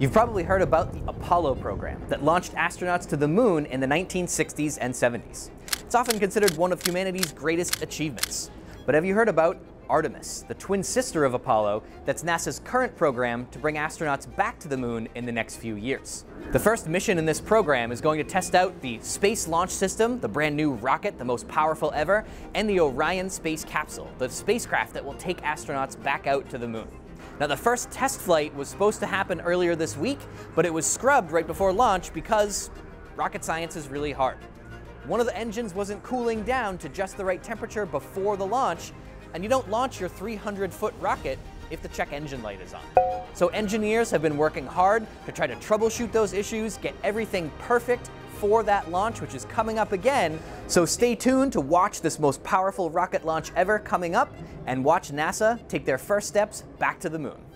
You've probably heard about the Apollo program that launched astronauts to the moon in the 1960s and 70s. It's often considered one of humanity's greatest achievements. But have you heard about Artemis, the twin sister of Apollo, that's NASA's current program to bring astronauts back to the moon in the next few years? The first mission in this program is going to test out the Space Launch System, the brand new rocket, the most powerful ever, and the Orion space capsule, the spacecraft that will take astronauts back out to the moon. Now, the first test flight was supposed to happen earlier this week, but it was scrubbed right before launch because rocket science is really hard. One of the engines wasn't cooling down to just the right temperature before the launch, and you don't launch your 300-foot rocket if the check engine light is on. So engineers have been working hard to try to troubleshoot those issues, get everything perfect for that launch, which is coming up again. So stay tuned to watch this most powerful rocket launch ever coming up, and watch NASA take their first steps back to the moon.